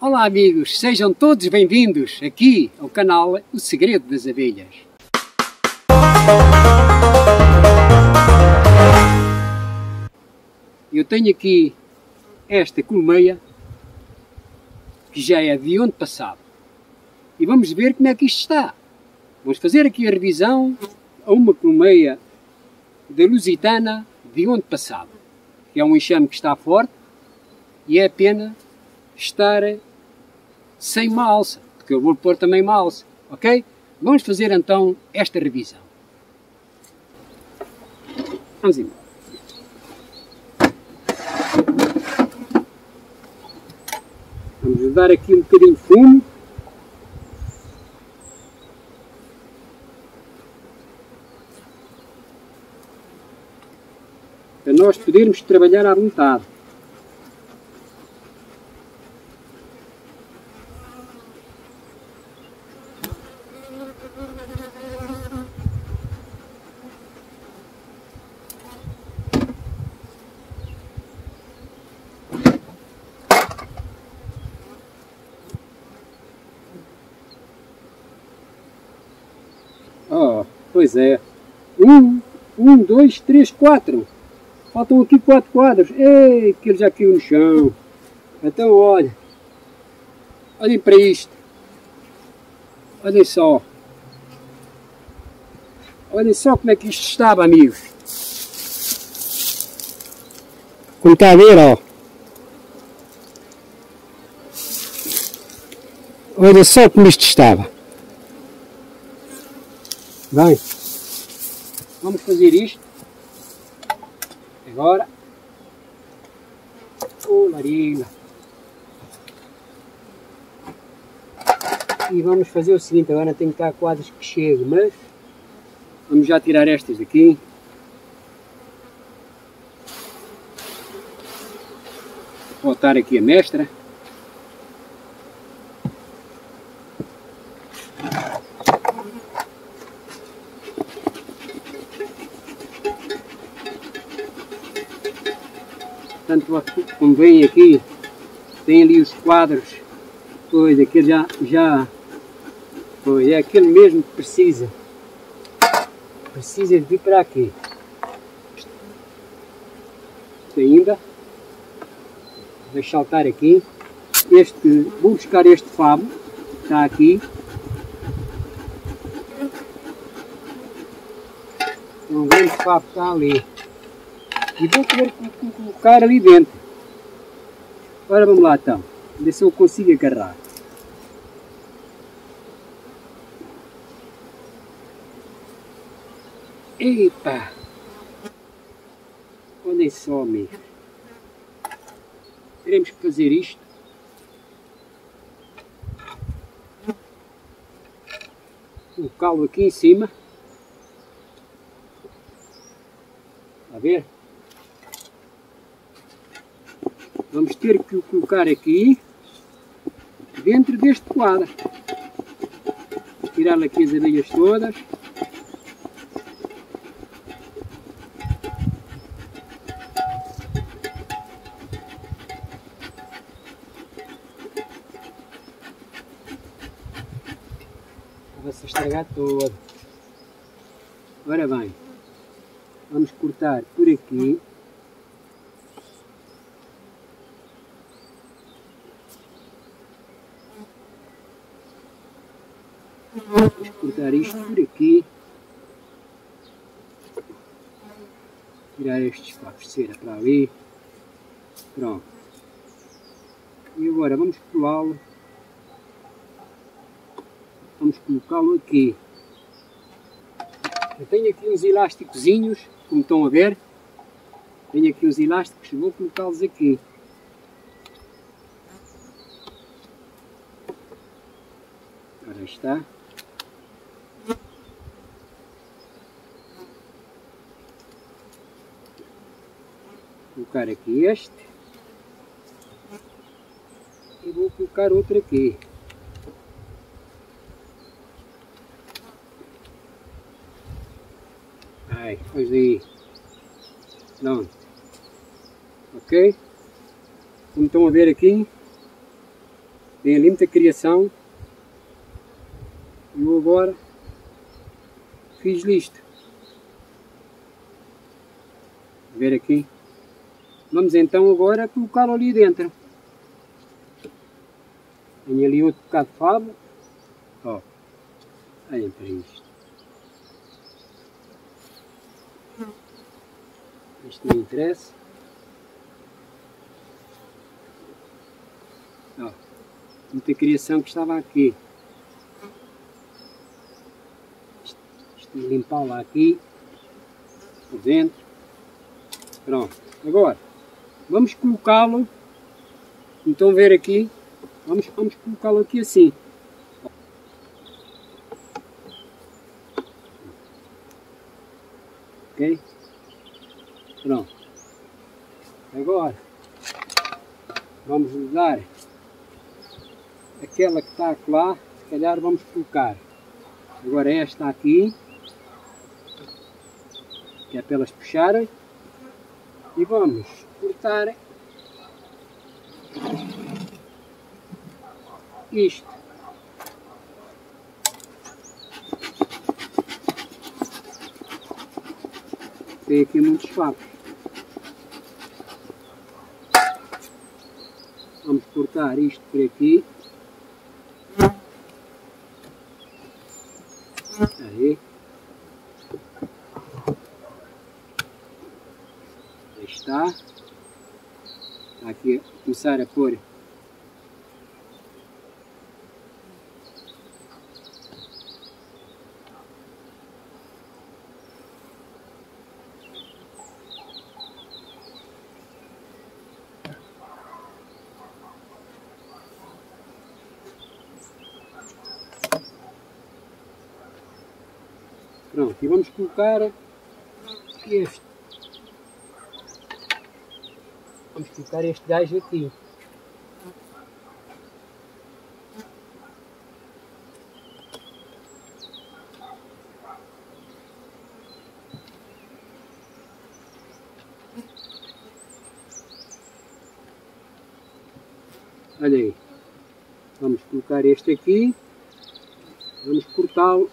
Olá amigos, sejam todos bem-vindos aqui ao canal O Segredo das Abelhas. Eu tenho aqui esta colmeia que já é de ano passado e vamos ver como é que isto está. Vamos fazer aqui a revisão a uma colmeia da Lusitana de ano passado, que é um enxame que está forte e é pena estar sem uma alça, porque eu vou pôr também uma alça, ok? Vamos fazer então esta revisão. Vamos embora. Vamos dar aqui um bocadinho de fumo. Para nós podermos trabalhar à vontade. Pois é, 1, 2, 3, 4, faltam aqui 4 quadros, ei, aquele já caiu no chão, então olhem para isto, olhem só, como é que isto estava, amigos, como está a ver, ó, olha só como isto estava. Bem, vamos fazer isto agora. Oh, larina. E vamos fazer o seguinte, agora tenho que estar quadros que chegue, mas vamos já tirar estas daqui. Vou botar aqui a mestra. Tanto como vem aqui, tem ali os quadros, pois aquele já pois é aquele mesmo que precisa de vir para aqui. Ainda vou saltar aqui, vou buscar este favo, está aqui, não vem o favo, está ali. E vou querer colocar ali dentro. Agora vamos lá então. Ver se eu consigo agarrar. Epa! Olhem só, amigos. Teremos que fazer isto. Colocá-lo aqui em cima. Está a ver? Vamos ter que o colocar aqui, dentro deste quadro. Tirar aqui as abelhas todas. Vai-se estragar todo. Agora bem, vamos cortar por aqui. Vamos cortar isto por aqui. Tirar estes copos de cera para ali. Pronto. E agora vamos colá-lo. Vamos colocá-lo aqui. Eu tenho aqui uns elásticozinhos, como estão a ver. Tenho aqui uns elásticos, vou colocá-los aqui. Agora está. Vou colocar aqui este e vou colocar outro aqui. Ai, pois daí. Pronto. Ok? Como estão a ver aqui, tem ali muita criação. Eu agora fiz isto. Ver aqui. Vamos então agora colocá-lo ali dentro. Tenho ali outro bocado de fava. Ó. Olhem para isto. Isto não interessa. Ó. Muita criação que estava aqui. Limpá-la aqui por dentro. Pronto, agora vamos colocá-lo. Então ver aqui, vamos colocá-lo aqui assim. Ok? Pronto. Agora vamos usar aquela que está lá, se calhar vamos colocar. Agora esta aqui, que é para elas puxarem, e vamos cortar isto. Tem aqui muitos favos. Vamos cortar isto por aqui. Aí. Está aqui a começar a pôr pronto, e vamos colocar este. Vamos colocar este gajo aqui. Olha aí. Vamos colocar este aqui. Vamos cortá-lo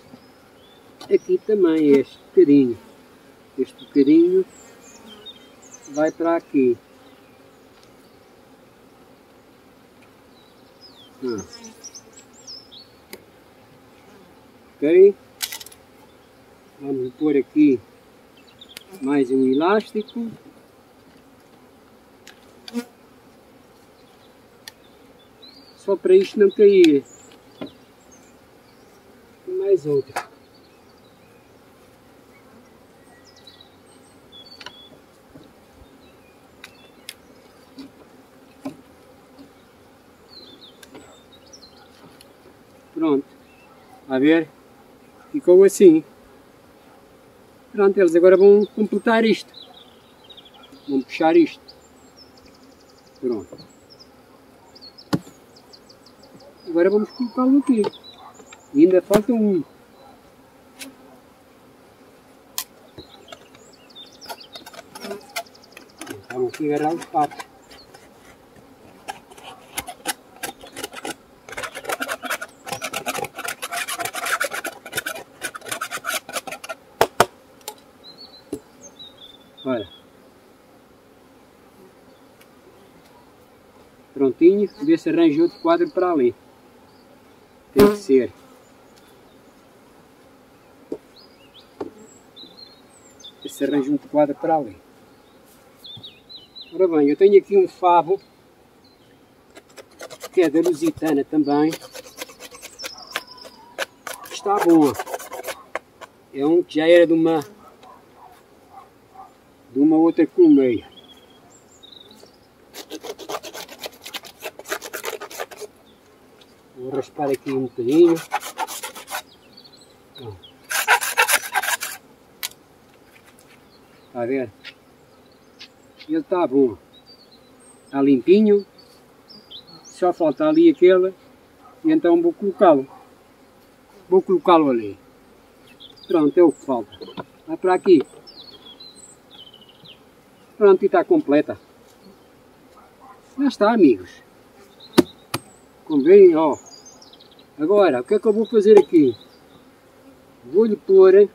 aqui também, este bocadinho. Este bocadinho vai para aqui. Ok, vamos pôr aqui mais um elástico. Só para isto não cair. E mais outro. Pronto, a ver, ficou assim. Pronto, eles agora vão completar isto. Vão puxar isto. Pronto. Agora vamos colocá-lo aqui. E ainda falta um. Vamos aqui agarrar os patos. Olha. Prontinho, vê se arranja outro quadro para ali. Tem que ser. Vê se arranja outro quadro para ali. Ora bem, eu tenho aqui um favo, que é da Lusitana também. Está bom. É um que já era de uma outra colmeia. Vou raspar aqui um bocadinho. Está a ver? Ele está bom. Está limpinho. Só falta ali aquele. E então vou colocá-lo. Vou colocá-lo ali. Pronto, é o que falta. Vai para aqui. Pronto, e está completa. Já está, amigos. Como veem, ó. Agora, o que é que eu vou fazer aqui? Vou-lhe pôr...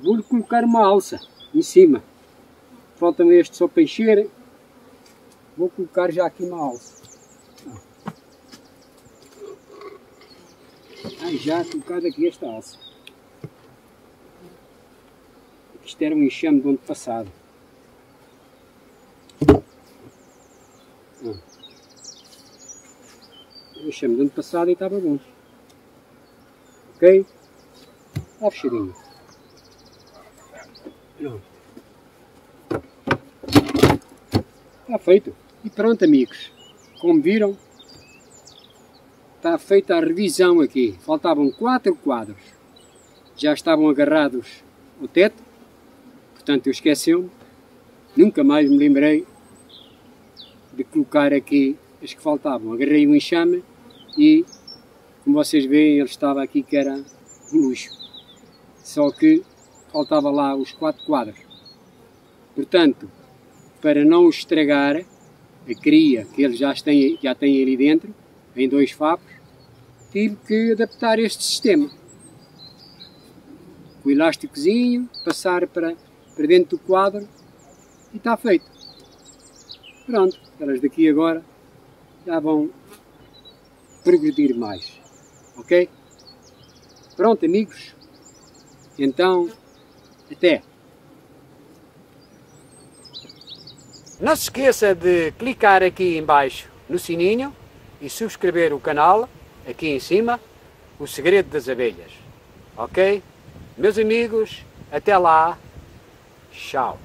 Vou-lhe colocar uma alça em cima. Falta-me este só para encher. Vou colocar já aqui uma alça. Já colocado aqui esta alça. Isto era um enxame do ano passado. O enxame do ano passado e estava bom. Ok? Está fechadinho. Está feito. E pronto, amigos. Como viram, está feita a revisão aqui. Faltavam 4 quadros. Já estavam agarrados ao teto. Portanto, eu esqueci-me. Nunca mais me lembrei de colocar aqui as que faltavam. Agarrei um enxame e, como vocês veem, ele estava aqui que era um luxo. Só que faltava lá os 4 quadros. Portanto, para não estragar a cria que eles já têm ali dentro, em 2 fapos, tive que adaptar este sistema. O elásticozinho, passar para dentro do quadro e está feito. Pronto, elas daqui agora já vão progredir mais. Ok? Pronto, amigos. Então, até. Não se esqueça de clicar aqui em baixo no sininho e subscrever o canal, aqui em cima, O Segredo das Abelhas. Ok? Meus amigos, até lá. Tchau.